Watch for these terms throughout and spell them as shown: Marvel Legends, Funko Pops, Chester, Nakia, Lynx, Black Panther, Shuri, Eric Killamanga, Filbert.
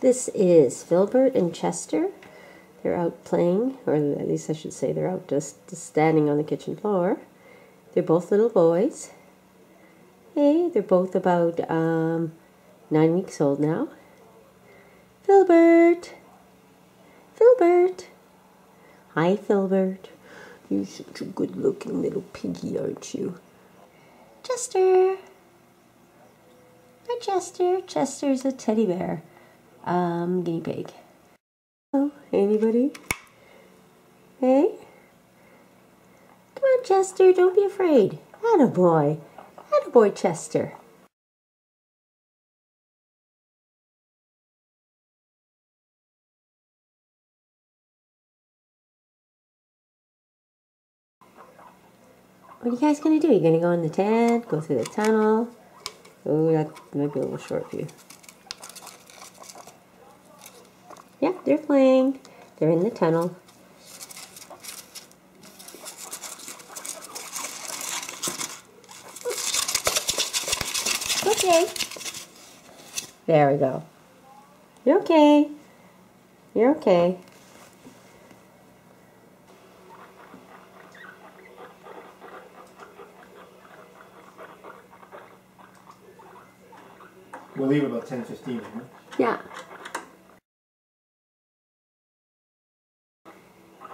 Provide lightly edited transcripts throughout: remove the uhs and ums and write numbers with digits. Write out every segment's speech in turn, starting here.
This is Filbert and Chester. They're out playing, or at least I should say they're out just standing on the kitchen floor. They're both little boys. Hey, they're both about 9 weeks old now. Filbert! Filbert! Hi, Filbert. You're such a good-looking little piggy, aren't you? Chester! Hi, Chester. Chester's a teddy bear. Guinea pig. Hello, anybody? Hey? Come on, Chester, don't be afraid. Attaboy. Attaboy, Chester. What are you guys going to do? You're going to go in the tent, go through the tunnel. Oh, that might be a little short for you. Yeah, they're playing. They're in the tunnel. Okay. There we go. You're okay. You're okay. We'll leave about 10:15, huh? Yeah.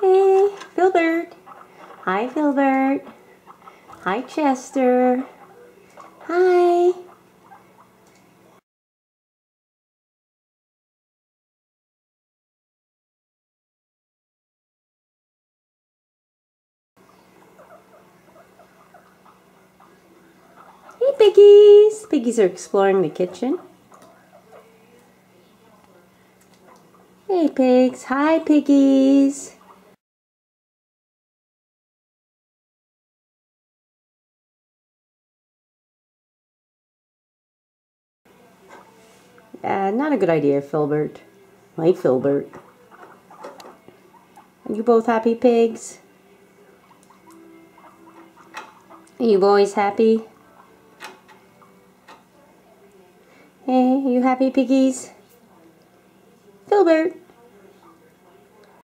Hey, Filbert. Hi, Filbert. Hi, Chester. Hi. Hey, piggies. Piggies are exploring the kitchen. Hey, pigs. Hi, piggies. Not a good idea, Filbert. My Filbert. Are you both happy, pigs? Are you boys happy? Hey, are you happy, piggies? Filbert!